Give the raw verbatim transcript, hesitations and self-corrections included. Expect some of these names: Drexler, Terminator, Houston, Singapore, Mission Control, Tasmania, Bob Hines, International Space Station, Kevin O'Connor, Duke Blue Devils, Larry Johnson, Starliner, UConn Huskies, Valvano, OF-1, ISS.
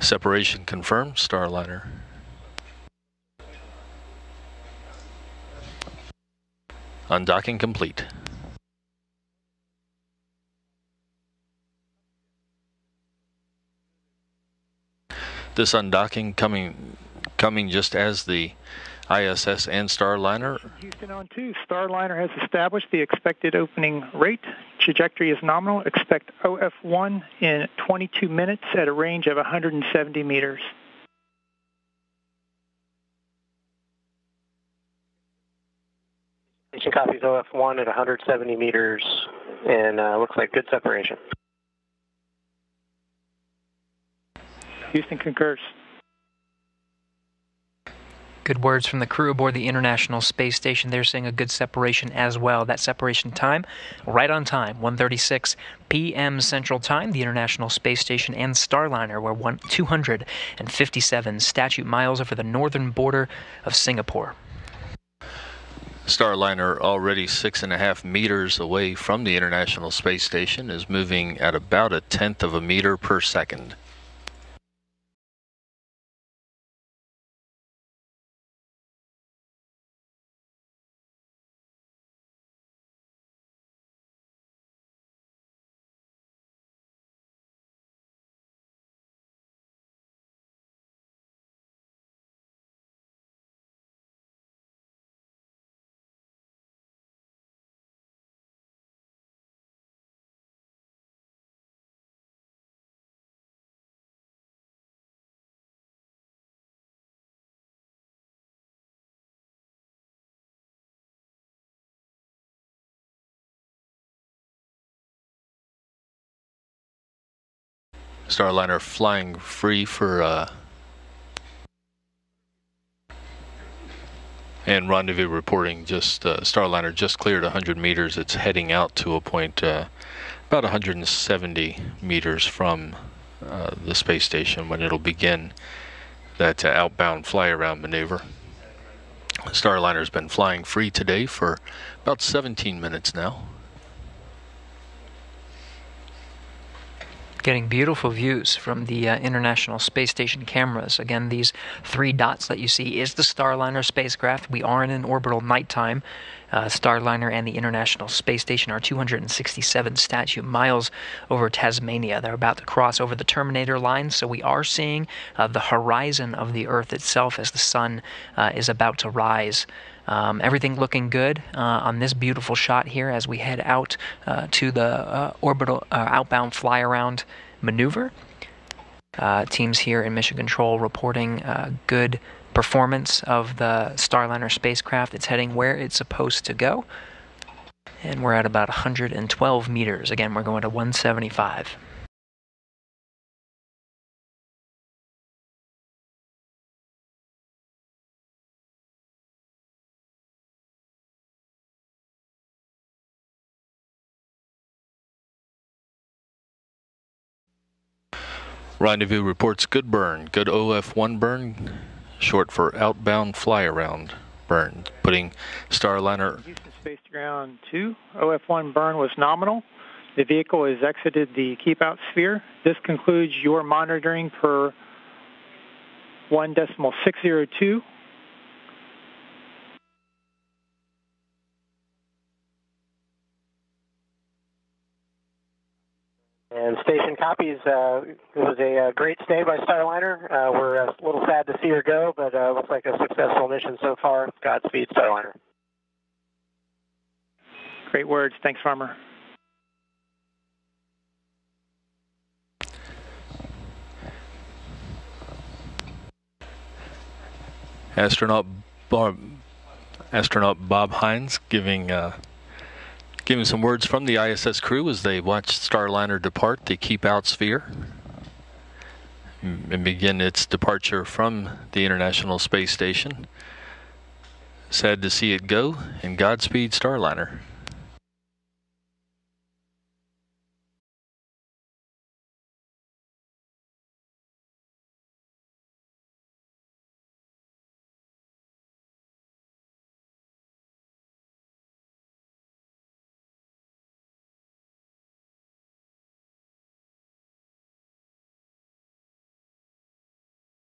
Separation confirmed, Starliner. Undocking complete. This undocking coming coming just as the I S S and Starliner. Houston on two. Starliner has established the expected opening rate. Trajectory is nominal. Expect O F one in twenty-two minutes at a range of one hundred seventy meters. Station copies O F one at one hundred seventy meters, and uh, looks like good separation. Houston concurs. Good words from the crew aboard the International Space Station. They're seeing a good separation as well. That separation time, right on time, one thirty-six p m Central Time. The International Space Station and Starliner were one, two hundred fifty-seven statute miles over the northern border of Singapore. Starliner, already six and a half meters away from the International Space Station, is moving at about a tenth of a meter per second. Starliner flying free for uh, and rendezvous reporting. Just uh, Starliner just cleared one hundred meters. It's heading out to a point uh, about one hundred seventy meters from uh, the space station when it'll begin that uh, outbound fly around maneuver. Starliner's been flying free today for about seventeen minutes now. Getting beautiful views from the uh, International Space Station cameras. Again, these three dots that you see is the Starliner spacecraft. We are in an orbital nighttime. Uh, Starliner and the International Space Station are two hundred sixty-seven statute miles over Tasmania. They're about to cross over the Terminator line, so we are seeing uh, the horizon of the Earth itself as the sun uh, is about to rise. Um, everything looking good uh, on this beautiful shot here as we head out uh, to the uh, orbital uh, outbound fly around maneuver. Uh, teams here in Mission Control reporting uh, good performance of the Starliner spacecraft. It's heading where it's supposed to go, and we're at about one hundred twelve meters. Again, we're going to one seventy-five. Rendezvous reports good burn, good O F one burn, short for outbound fly around burn, putting Starliner. Houston Space to Ground two, O F one burn was nominal. The vehicle has exited the keep out sphere. This concludes your monitoring per one decimal six zero two. And station copies. Uh, it was a uh, great stay by Starliner. Uh, we're a little sad to see her go, but uh, looks like a successful mission so far. Godspeed, Starliner. Great words. Thanks, Farmer. Astronaut Bob, astronaut Bob Hines giving. Uh, Giving some words from the I S S crew as they watch Starliner depart the keep out sphere and begin its departure from the International Space Station. Sad to see it go, and Godspeed, Starliner.